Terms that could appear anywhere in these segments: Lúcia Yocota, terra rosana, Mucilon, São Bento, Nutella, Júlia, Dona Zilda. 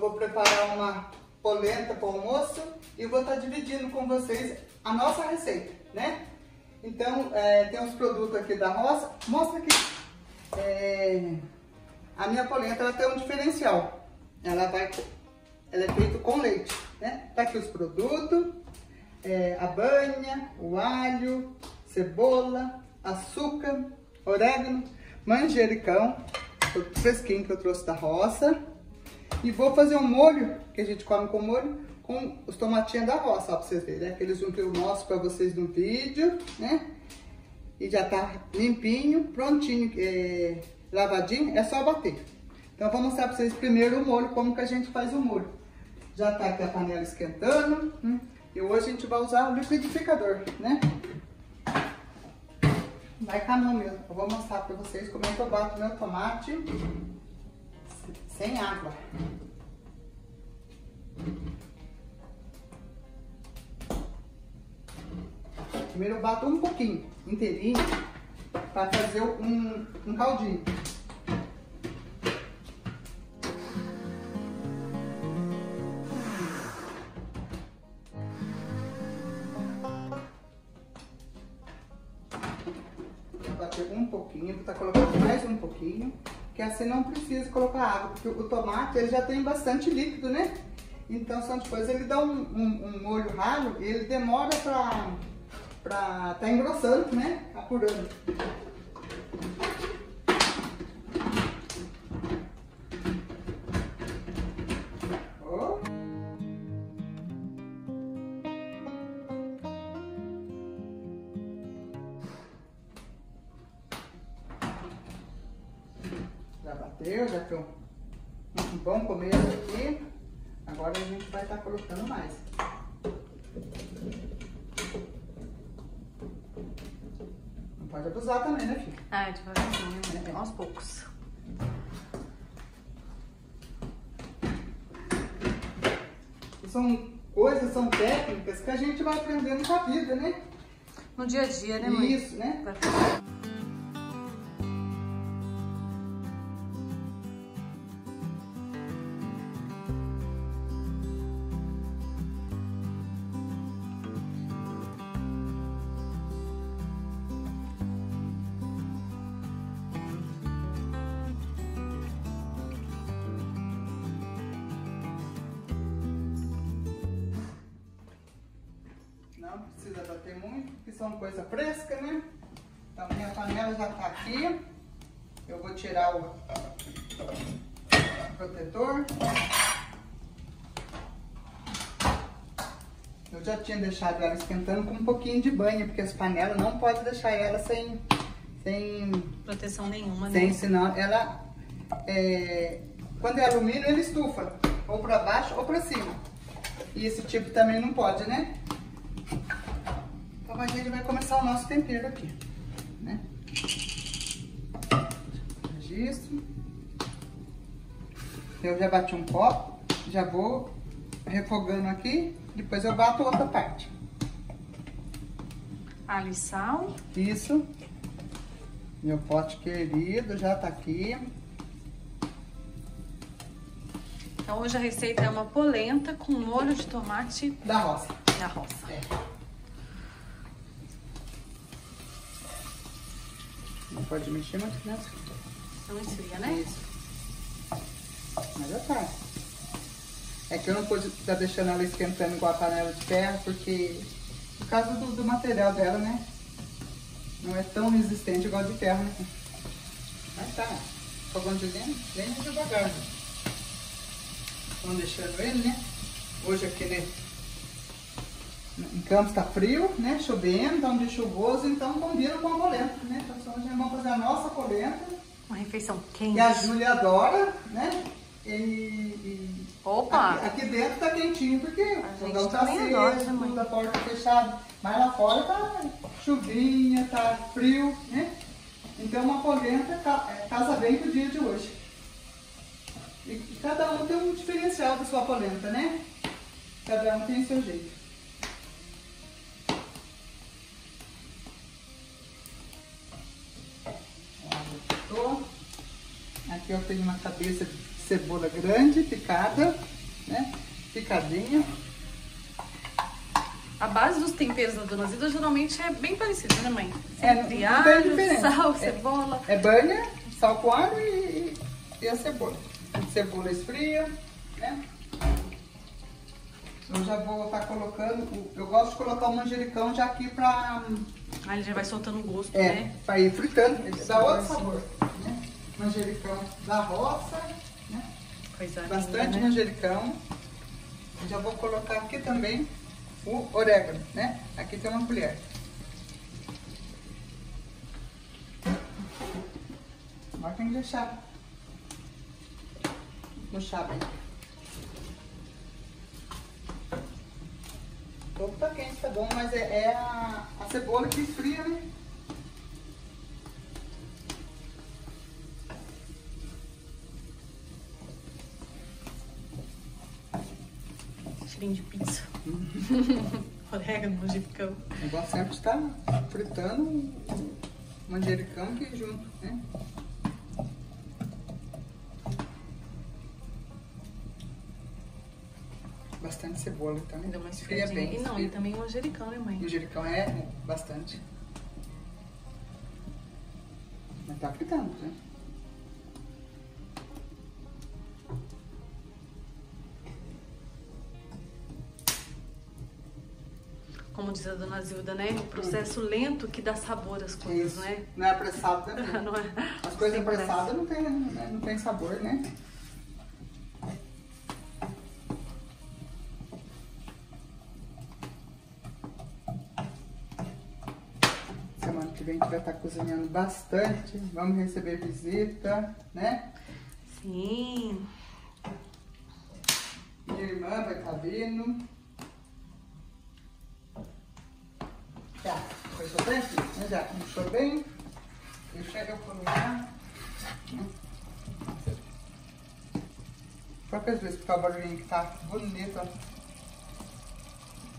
Eu vou preparar uma polenta para o almoço e eu vou estar dividindo com vocês a nossa receita, né? Então, tem uns produtos aqui da roça. Mostra aqui. A minha polenta, ela tem um diferencial. Ela é feita com leite, né? Tá aqui os produtos. A banha, o alho, cebola, açúcar, orégano, manjericão. Fresquinho que eu trouxe da roça. E vou fazer um molho, que a gente come com molho, com os tomatinhos da roça, ó, pra vocês verem, né? Aqueles que eu mostro pra vocês no vídeo, né? E já tá limpinho, prontinho, lavadinho, é só bater. Então eu vou mostrar pra vocês primeiro o molho, como que a gente faz o molho. Já tá aqui a panela esquentando, e hoje a gente vai usar o liquidificador, né? Vai com a mão mesmo. Eu vou mostrar pra vocês como é que eu bato meu tomate sem água. Primeiro eu bato um pouquinho, inteirinho, para fazer um caldinho. Vou bater um pouquinho, vou estar colocando mais um pouquinho, que assim não precisa colocar água, porque o tomate ele já tem bastante líquido, né? Então, só depois ele dá um molho ralo e ele demora pra tá engrossando, né? Apurando. Oh. Já bateu, já tem um bom começo aqui. Agora a gente vai estar colocando mais. Pode abusar também, né, filha? Ah, devagarzinho, né? Aos poucos. São coisas, são técnicas que a gente vai aprendendo com a vida, né? No dia a dia, né, mãe? Isso, né? Não precisa bater muito, porque são coisa fresca, né? Então minha panela já tá aqui. Eu vou tirar o protetor. Eu já tinha deixado ela esquentando com um pouquinho de banha, porque as panelas não pode deixar ela sem proteção nenhuma, né? Senão ela, quando é alumínio, ele estufa, ou pra baixo ou pra cima. E esse tipo também não pode, né? Então a gente vai começar o nosso tempero aqui, né? Registro. Eu já bati um copo, já vou refogando aqui, depois eu bato outra parte. Alho e sal. Isso. Meu pote querido já tá aqui. Então hoje a receita é uma polenta com molho de tomate da roça. Da roça. Não pode mexer muito, né? Não esfria, né? Isso. Mas já tá. É que eu não pude estar deixando ela esquentando igual a panela de ferro, porque por causa do material dela, né? Não é tão resistente igual a de ferro, né? Mas tá. Fogão de lenha, bem devagar. Vamos deixando ele, né? Hoje aqui, né? Em Campos tá frio, né? Chovendo, tá um dia chuvoso, então combina com a polenta, né? Então hoje vamos fazer a nossa polenta. Uma refeição quente. Que a Júlia adora, né? E opa! Aqui dentro tá quentinho, porque o fogão tá cedo, tudo a porta fechada. Mas lá fora tá chuvinha, tá frio, né? Então uma polenta casa bem pro dia de hoje. E cada um tem um diferencial da sua polenta, né? Cada um tem o seu jeito. Aqui eu tenho uma cabeça de cebola grande, picada, né? Picadinha. A base dos temperos da Dona Zilda geralmente é bem parecida, né, mãe? Sempre alho, sal, cebola. É banha, sal com alho e a cebola. Cebola esfria, né? Eu já vou estar colocando, eu gosto de colocar o manjericão já aqui pra... Ah, ele já vai soltando o gosto, né? É, pra ir fritando, ele dá outro sabor, né? Manjericão da roça, né? Coisa bastante linda, né? Manjericão. Eu já vou colocar aqui também o orégano, né? Aqui tem uma colher. Agora tem que deixar no chá bem. O ovo tá quente, tá bom, mas é a cebola que esfria, né? Cheirinho de pizza. Orégano, manjericão. Eu gosto sempre de estar fritando o manjericão aqui junto, né? Bastante cebola também. Deu uma esfriadinha. Bem, e não, e também o manjericão, né, mãe? O manjericão é bastante. Mas tá fritando, né? Como diz a Dona Zilda, né? O processo lento que dá sabor às coisas, isso, né? Não é apressado, né? Não é. As coisas apressadas não tem sabor, né? A gente vai estar cozinhando bastante, vamos receber visita, né? Sim. Minha irmã vai estar vindo. Já, fechou bem? Já, fechou bem? Deixa eu colocar. Poucas vezes, porque o barulhinho que tá bonito, ó.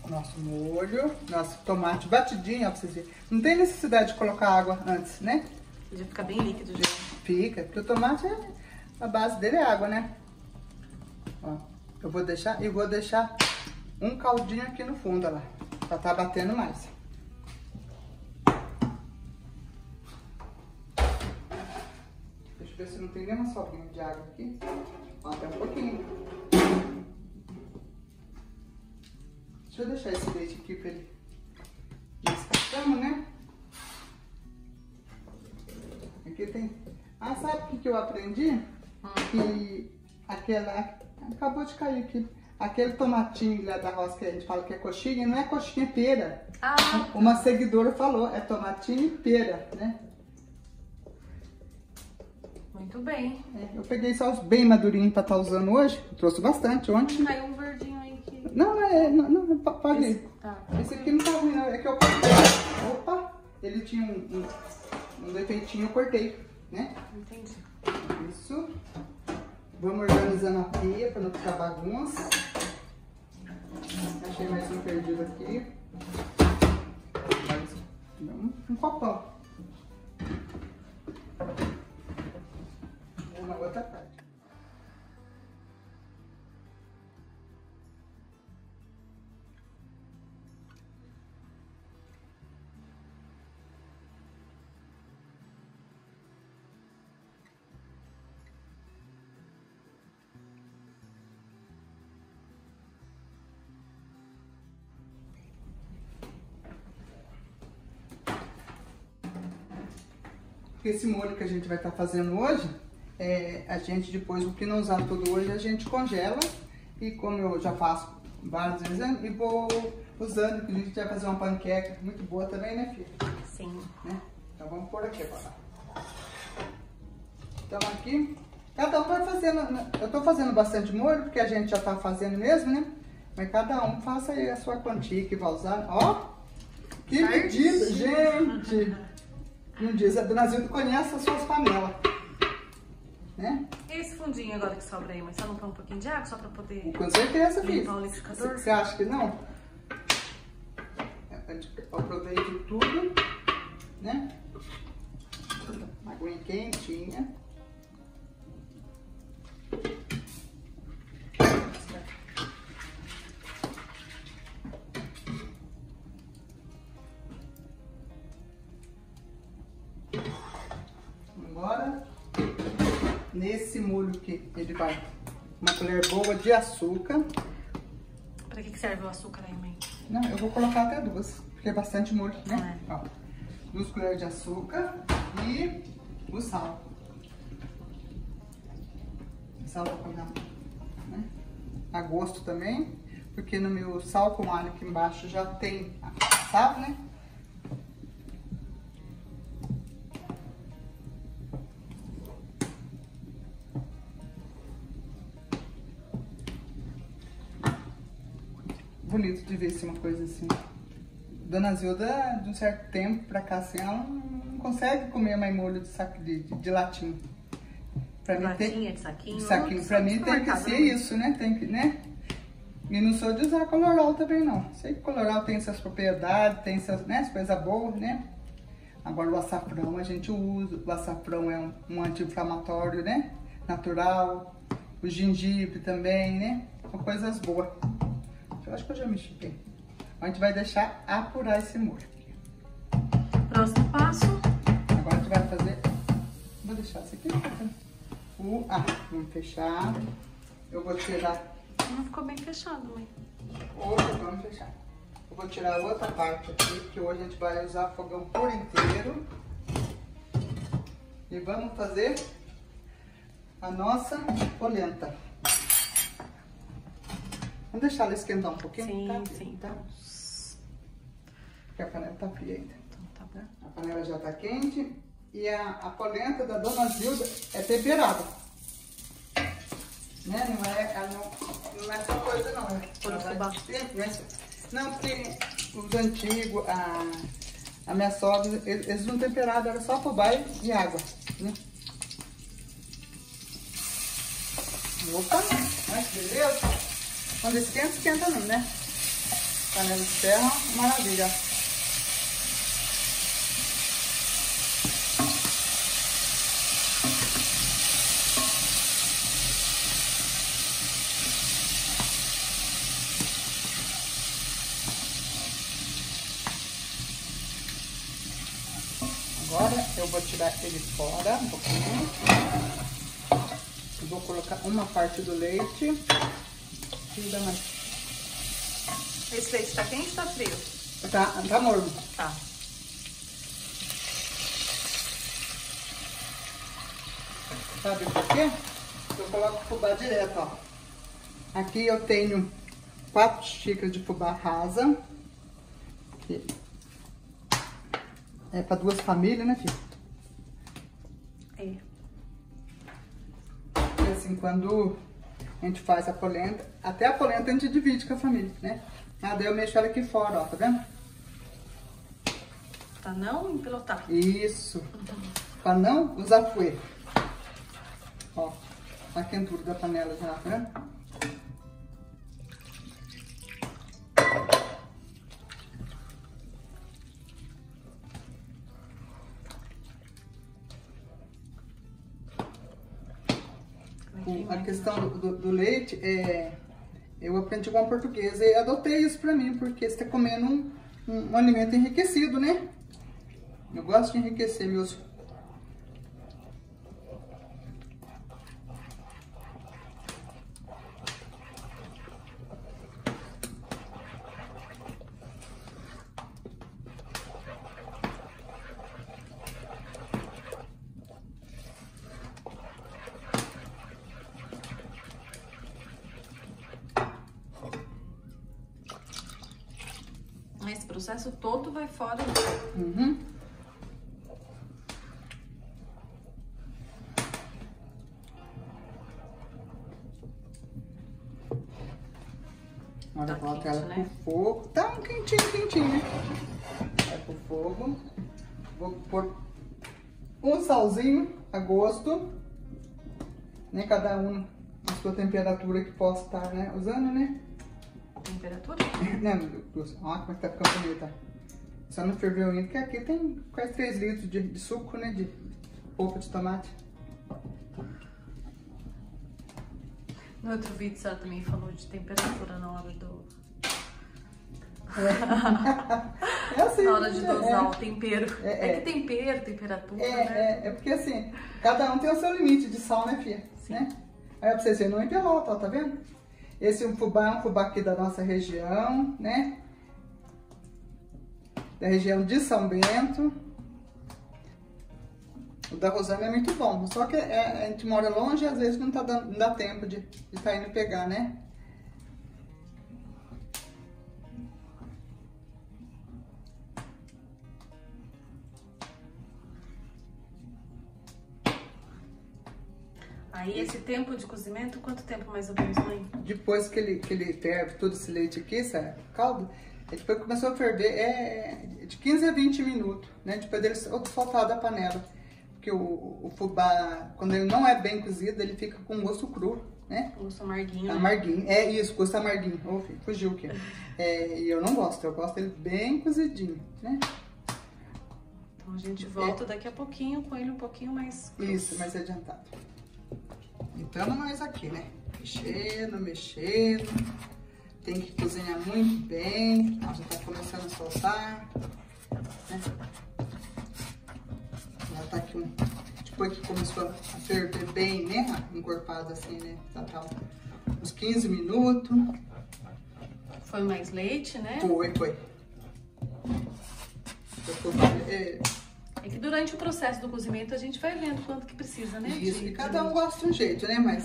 Nosso molho, nosso tomate batidinho, ó, pra vocês verem. Não tem necessidade de colocar água antes, né? Já fica bem líquido, já. Fica, porque o tomate, a base dele é água, né? Ó, eu vou deixar, um caldinho aqui no fundo, ó lá, pra tá batendo mais. Deixa eu ver se não tem nenhuma sobrinha de água aqui. Ó, tem um pouquinho. Deixa eu deixar esse leite aqui pra ele descascando, né? Aqui tem... Ah, sabe o que eu aprendi? Que aquela... Acabou de cair aqui. Aquele tomatinho lá da roça que a gente fala que é coxinha, não é coxinha, é pera. Ah. Uma seguidora falou, é tomatinho e pera, né? Muito bem. É, eu peguei só os bem madurinhos pra estar usando hoje. Trouxe bastante ontem. Caiu um verdinho. Não, pode ir. Tá. Esse aqui não tá ruim, não. É que eu cortei. Opa! Ele tinha um defeitinho, eu cortei, né? Entendi. Isso. Vamos organizando a pia pra não ficar bagunça. Achei mais um perdido aqui. Um copão. Vou na outra parte. Esse molho que a gente vai estar fazendo hoje, a gente depois, o que não usar tudo hoje, a gente congela. E como eu já faço vários vezes, e vou usando, que a gente vai fazer uma panqueca muito boa também, né, filha? Sim. Né? Então vamos pôr aqui agora. Então aqui, cada um vai fazendo, eu estou fazendo bastante molho, porque a gente já está fazendo mesmo, né? Mas cada um faça aí a sua quantia que vai usar. Ó, que medida, gente! Não diz, a Dona Zilda conhece as suas panelas, né? E esse fundinho agora que sobra aí, mas só não põe um pouquinho de água só pra poder... Com certeza, filho. O liquidificador? Você acha que não? Eu aproveito tudo, né? Uma aguinha quentinha. agora nesse molho que ele vai uma colher boa de açúcar. Pra que serve o açúcar aí, mãe? Não, eu vou colocar até duas, porque é bastante molho, né? É. Ó, 2 colheres de açúcar e o sal. O sal eu vou colocar, né? A gosto também, porque no meu sal com alho aqui embaixo já tem sal, né? Bonito de ver se uma coisa assim. Dona Zilda, de um certo tempo pra cá, assim, ela não consegue comer mais molho de, latinha. Pra mim latinha, de saquinho? De saquinho. Pra mim tem que ser isso, né? Tem que, né? E não sou de usar colorau também, não. Sei que colorau tem suas propriedades, tem suas, né, coisas boas, né? Agora o açafrão a gente usa. O açafrão é um anti-inflamatório, né? Natural. O gengibre também, né? São coisas boas. Eu acho que eu já mexi bem. A gente vai deixar apurar esse molho. Próximo passo. Agora a gente vai fazer... Vou deixar isso aqui. Vamos fechar. Eu vou tirar... Não ficou bem fechado, mãe. Hoje vamos fechar. Eu vou tirar a outra parte aqui, que hoje a gente vai usar fogão por inteiro. E vamos fazer a nossa polenta. Vamos deixar ela esquentar um pouquinho? Sim, tá frio, sim. Tá? Porque a panela tá fria ainda. Então tá bom. A panela já tá quente. E a polenta da Dona Zilda é temperada. Né? Não é essa coisa, não. Não, porque os antigos, a minha sogra, eles não temperavam, era só cobaia e água. Né? Opa! Olha que beleza! Quando esquenta, esquenta não, né? Panela de ferro, maravilha. Agora eu vou tirar ele fora um pouquinho. Eu vou colocar uma parte do leite. Esse leite tá quente ou tá frio? Tá morno. Tá. Sabe por quê? Eu coloco fubá direto, ó. Aqui eu tenho 4 xícaras de fubá rasa. Que é pra 2 famílias, né, filho? É. E assim, quando... A gente faz a polenta, até a polenta a gente divide com a família, né? Daí eu mexo ela aqui fora, ó, tá vendo? Pra não empelotar. Isso. Uhum. Pra não usar fuê. Ó, a quentura da panela já, tá vendo? A questão do leite, eu aprendi com a portuguesa e adotei isso pra mim, porque você tá comendo um alimento enriquecido, né? Eu gosto de enriquecer meus... Esse processo todo vai fora. Uhum. Agora eu coloco ela pro fogo. Tá um quentinho, quentinho, né? Vai pro fogo. Vou pôr um salzinho a gosto. Né? Cada um a sua temperatura que possa estar, né, usando, né? Temperatura? Não, olha como é que tá ficando bonita. Só não ferveu ainda, porque aqui tem quase 3 litros de suco, né? De polpa de tomate. No outro vídeo, você também falou de temperatura na hora do... É assim, na hora de dosar o tempero. É que tempero, temperatura, né? É porque assim, cada um tem o seu limite de sal, né, filha? Sim. Né? Aí pra vocês verem, não envelota, ó, tá vendo? Esse é um fubá aqui da nossa região, né? Da região de São Bento. O da Rosana é muito bom, só que a gente mora longe e às vezes não dá tempo de estar indo pegar, né? Aí esse tempo de cozimento, quanto tempo mais ou menos, mãe? Depois que ele ferve todo esse leite aqui, sabe? Caldo, depois começou a ferver, de 15 a 20 minutos, né? Depois dele soltar da panela. Porque o fubá, quando ele não é bem cozido, ele fica com gosto cru, né? Gosto amarguinho. Amarguinho, né? É isso, gosto amarguinho. Oh, fugiu o quê? E eu não gosto, eu gosto dele bem cozidinho, né? Então a gente volta daqui a pouquinho com ele um pouquinho mais cru. Isso, mais adiantado. Então nós aqui, né? Mexendo, mexendo. Tem que cozinhar muito bem. Ó, já tá começando a soltar, né? Tá aqui, depois que começou a ferver bem, né? Encorpado assim, né? Tá uns 15 minutos. Foi mais leite, né? Foi. É que durante o processo do cozimento a gente vai vendo quanto que precisa, né? Isso, e cada um gosta de um jeito, né? Mas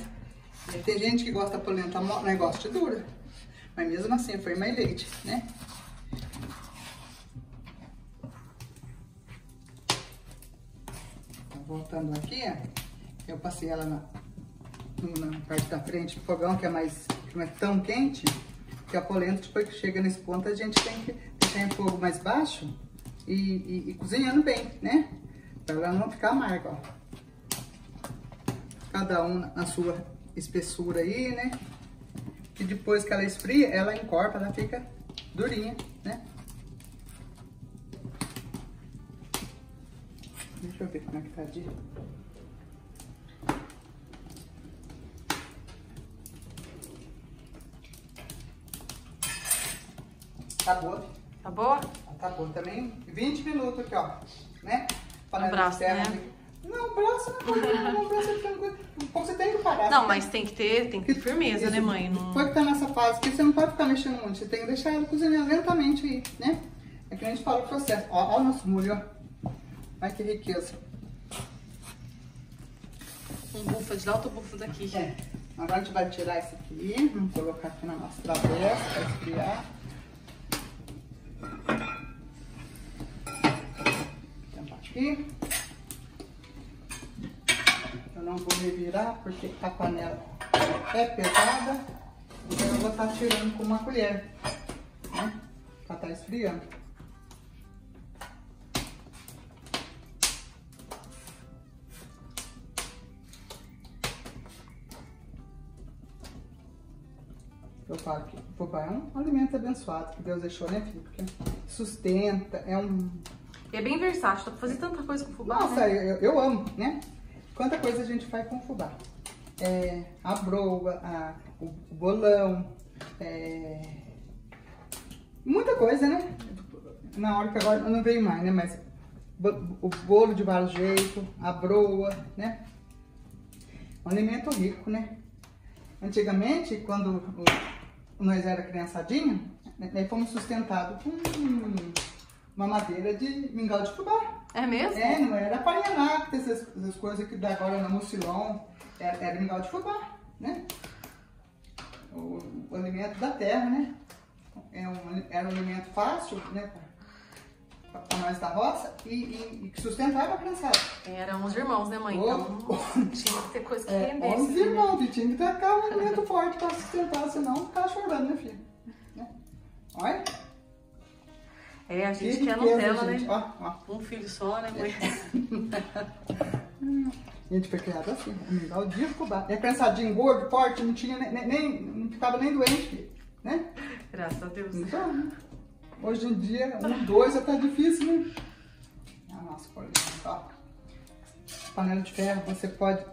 tem gente que gosta polenta mole, né? Gosta de dura. Mas mesmo assim foi mais leite, né? Voltando aqui, eu passei ela na parte da frente do fogão, que é mais, não é tão quente, que a polenta, depois que chega nesse ponto, a gente tem que deixar em fogo mais baixo e cozinhando bem, né? Pra ela não ficar amarga, ó. Cada um na sua espessura aí, né? Que depois que ela esfria, ela encorpa, ela fica durinha, né? Deixa eu ver como é que tá de... Tá boa? Tá boa? Tá boa também. 20 minutos aqui, ó. Né? Falando braço, né? Não, braço não, braço é tranquilo. Você tem que parar. Não, mas tem que ter firmeza, né, mãe? Não... Foi que tá nessa fase que você não pode ficar mexendo muito. Você tem que deixar ela cozinhando lentamente aí, né? É que a gente fala o processo. Ó o nosso molho, ó. Olha que riqueza. Um bufa de lá, outro bufa daqui. É. Agora a gente vai tirar esse aqui. Vamos colocar aqui na nossa travessa para esfriar. Tampa aqui. Eu não vou revirar porque a panela é pesada. Então eu vou estar tirando com uma colher, né? Para estar esfriando. Eu falo que o fubá é um alimento abençoado que Deus deixou, né, filha? Porque sustenta, é bem versátil, dá pra fazer tanta coisa com fubá. Nossa, né? eu amo, né? Quanta coisa a gente faz com fubá. A broa, o bolão, muita coisa, né? Na hora que agora eu não veio mais, né? Mas o bolo de vários jeitos, a broa, né? Um alimento rico, né? Antigamente, quando nós era criançadinha, nós fomos sustentados com uma madeira de mingau de fubá. É mesmo? É, não era farinha láctea, essas coisas que dá agora no mucilon, era mingau de fubá, né? O alimento da terra, né? Era um alimento fácil, né? Pra nós da roça e que sustentava a criançada. Eram os irmãos, né, mãe? Então tinha que ter coisa que rendesse. Os irmãos, né? Tinha que ter um alimento forte pra sustentar, senão ficava chorando, né, filha? Né? Olha. A gente quer Nutella, né? Ó. Um filho só, né, mãe? A gente foi criada assim, mingau de fubá. E a criançadinha gorda, forte, não tinha nem não ficava nem doente, filha, né? Graças a Deus. Então, né? Hoje em dia, 1, 2 já tá difícil, né? A nossa panela de ferro, você pode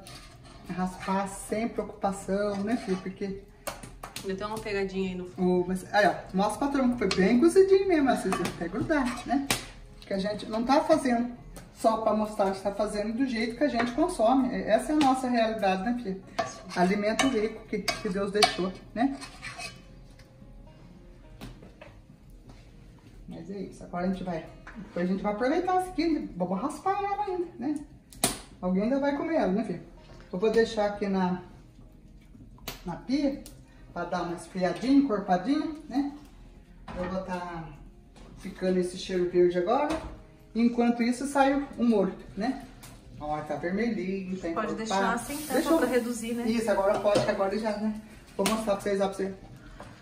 raspar sem preocupação, né, filho? Porque Ainda tem uma pegadinha aí no fundo. Mas, aí, ó, mostra pra turma que foi bem cozidinho mesmo, assim, até grudar, né? Que a gente não tá fazendo só pra mostrar, a gente tá fazendo do jeito que a gente consome. Essa é a nossa realidade, né, filha? Alimento rico que Deus deixou, né? Mas é isso, agora a gente vai... Depois a gente vai aproveitar essa aqui, vou raspar ela ainda, né? Alguém ainda vai comer ela, né, filha? Eu vou deixar aqui na pia, pra dar uma esfriadinha, encorpadinha, né? Eu vou tá ficando esse cheiro verde agora. Enquanto isso, saiu um molho, né? Ó, tá vermelhinho, tá encorpado. Pode deixar sem tanto pra reduzir, né? Isso, agora pode, agora já, né? Vou mostrar pra vocês, ó, pra vocês.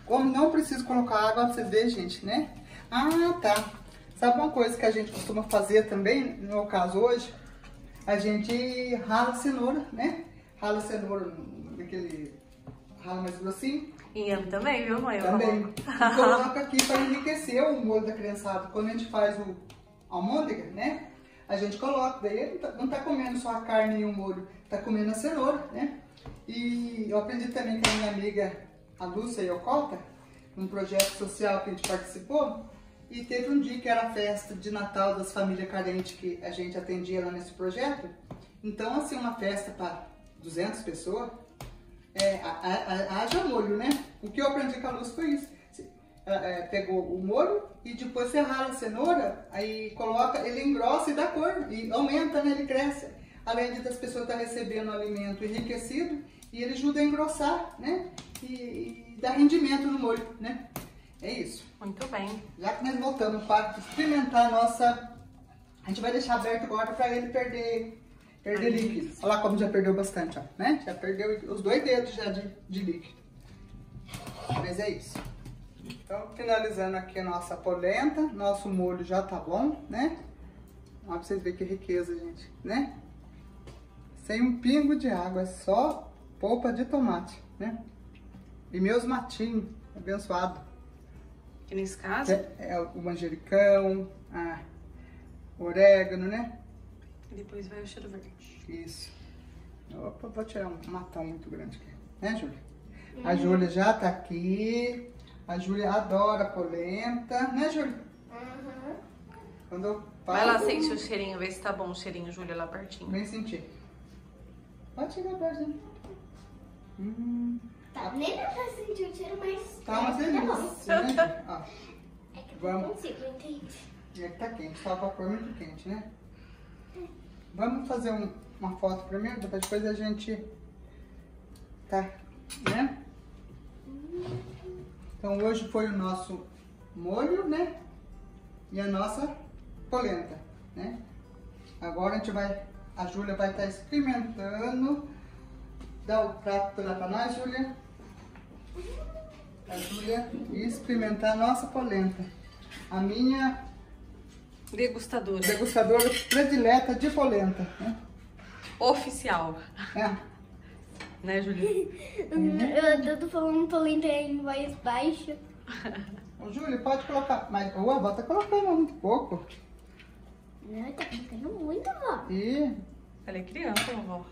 Como não preciso colocar água, pra vocês verem, gente, né? Ah, tá. Sabe uma coisa que a gente costuma fazer também, no meu caso hoje? A gente rala a cenoura, né? Rala a cenoura naquele... Rala mais grossinho. E eu também, viu, mãe? Também. Coloca aqui para enriquecer o molho da criançada. Quando a gente faz o almôndega, né? A gente coloca, daí não tá comendo só a carne e o molho, tá comendo a cenoura, né? E eu aprendi também com a minha amiga, a Lúcia Yocota, num projeto social que a gente participou. E teve um dia que era a festa de Natal das famílias carentes que a gente atendia lá nesse projeto. Então, assim, uma festa para 200 pessoas, haja molho, né? O que eu aprendi com a Luz foi isso. Pegou o molho e depois você rala a cenoura, aí coloca, ele engrossa e dá cor, e aumenta, né? Ele cresce. Além de as pessoas estar recebendo um alimento enriquecido, e ele ajuda a engrossar, né? E dá rendimento no molho, né? É isso. Muito bem. Já que nós voltamos para experimentar a nossa... A gente vai deixar aberto agora para ele perder líquido. Olha lá como já perdeu bastante, ó, né? Já perdeu os 2 dedos já de líquido. Mas é isso. Então, finalizando aqui a nossa polenta. Nosso molho já tá bom, né? Olha pra vocês verem que riqueza, gente, né? Sem um pingo de água, é só polpa de tomate, né? E meus matinhos, abençoado. Que nesse caso? É o manjericão, o orégano, né? E depois vai o cheiro verde. Isso. Opa, vou tirar um matão muito grande aqui. Né, Júlia? Uhum. A Júlia já tá aqui. A Júlia adora polenta. Né, Júlia? Uhum. Quando eu falo... Vai lá, sente o cheirinho. Vê se tá bom o cheirinho, Júlia, lá pertinho. Vem sentir. Pode chegar perto. Tá, nem dá pra sentir o cheiro, mas... Tá uma delícia, né? Ó, é que eu não consigo, entende? É que tá quente, tá o vapor muito quente, né? Vamos fazer uma foto primeiro, depois a gente... Tá, né? Então hoje foi o nosso molho, né? E a nossa polenta, né? Agora a gente vai... A Júlia vai estar experimentando... Dá o prato lá pra nós, Júlia. A Júlia experimentar a nossa polenta. A minha degustadora predileta de polenta. Né? Oficial. É. Né, Júlia? Eu tô falando polenta em voz baixa. Ô, Júlia, pode colocar. Mas a avó tá colocando muito pouco. Não, tá colocando muito, avó. Ih. Ela é criança, avó.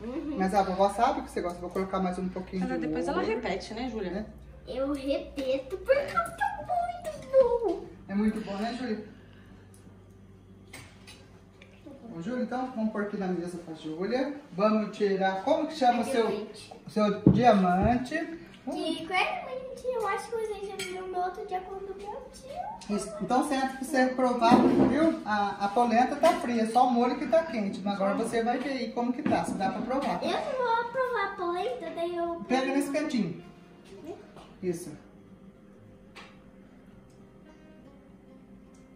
Uhum. Mas a vovó sabe que você gosta, vou colocar mais um pouquinho de depois molho. Ela repete, né, Júlia? Né? Eu repeto porque tá muito bom. É muito bom, né, Júlia? Ô, Júlia, então vamos pôr aqui na mesa pra Júlia. Vamos tirar, como que chama o seu diamante? Que claramente eu acho que vocês já viram no outro dia quando eu tiro. Então senta pra você provar, viu? A polenta tá fria, só o molho que tá quente. Mas agora você vai ver aí como que tá, se dá pra provar. Tá? Eu vou provar a polenta, daí eu... Pega nesse cantinho. Isso.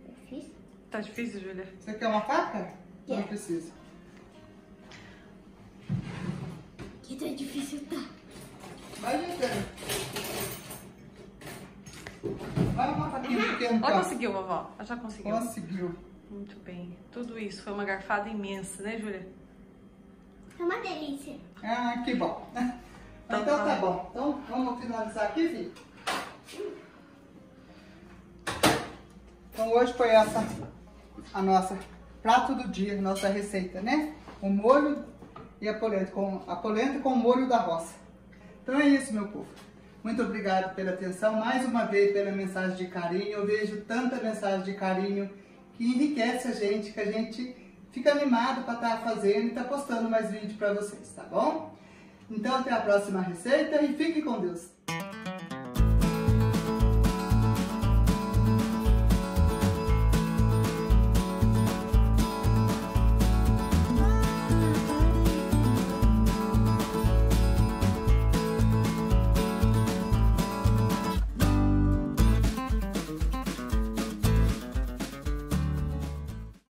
É difícil? Tá difícil, Júlia? Você quer uma faca? Não, não precisa. Que tá difícil, tá? Vai, gente. Vai uma faquinha pequena. Ela conseguiu, vovó. Ela já conseguiu. Conseguiu. Muito bem. Tudo isso foi uma garfada imensa, né, Júlia? É uma delícia. Ah, que bom. Então tá bom. Então vamos finalizar aqui, filho. Então hoje foi essa a nossa prato do dia, nossa receita, né? O molho e a polenta com o molho da roça. Então é isso, meu povo. Muito obrigado pela atenção, mais uma vez pela mensagem de carinho. Eu vejo tanta mensagem de carinho que enriquece a gente, que a gente fica animado para estar fazendo e estar postando mais vídeos para vocês, tá bom? Então até a próxima receita e fique com Deus!